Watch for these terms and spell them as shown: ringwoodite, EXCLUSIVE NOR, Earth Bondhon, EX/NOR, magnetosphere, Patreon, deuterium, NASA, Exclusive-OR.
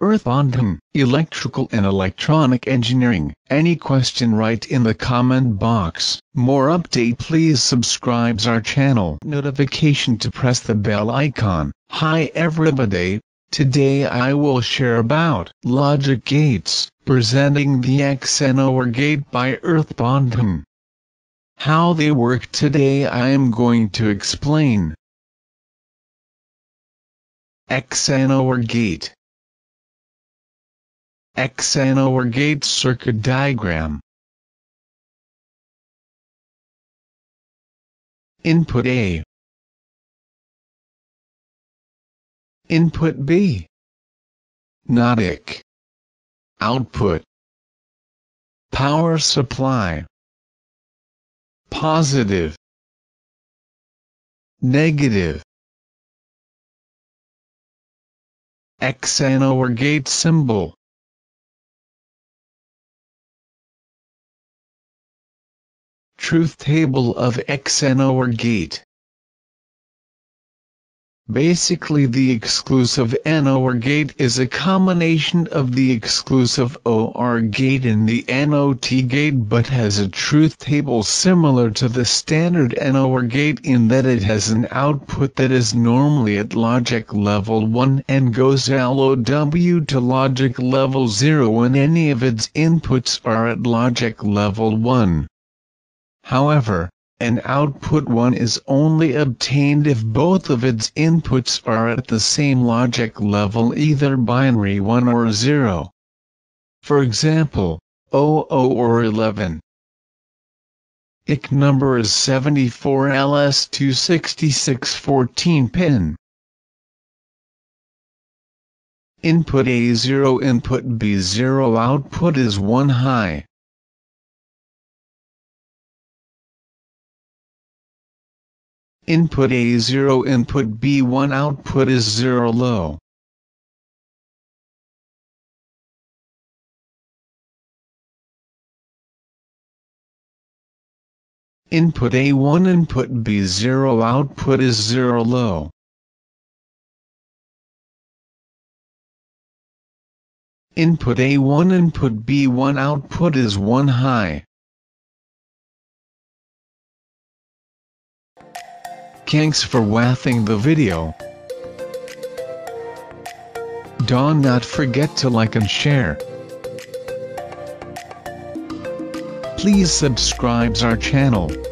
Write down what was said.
Earth Bondhon, Electrical and Electronic Engineering. Any question, write in the comment box. More update, please subscribe our channel. Notification to press the bell icon. Hi everybody, today I will share about logic gates, presenting the EX/NOR gate by Earth Bondhon. How they work today I am going to explain. EX/NOR gate. EX/NOR gate circuit diagram. Input A, Input B, NOTIC, Output, Power supply, Positive, Negative. EX/NOR gate symbol. Truth table of EX/NOR gate. Basically, the exclusive NOR gate is a combination of the exclusive OR gate and the NOT gate, but has a truth table similar to the standard NOR gate in that it has an output that is normally at logic level 1 and goes LOW to logic level 0 and any of its inputs are at logic level 1. However, an output 1 is only obtained if both of its inputs are at the same logic level, either binary 1 or 0. For example, 00 or 11. IC number is 74 LS26614 pin. Input A0, input B0, output is 1 high. Input A0, input B1, output is 0 low. Input A1, input B0, output is 0 low. Input A1, input B1, output is 1 high. Thanks for watching the video. Don't forget to like and share. Please subscribe our channel.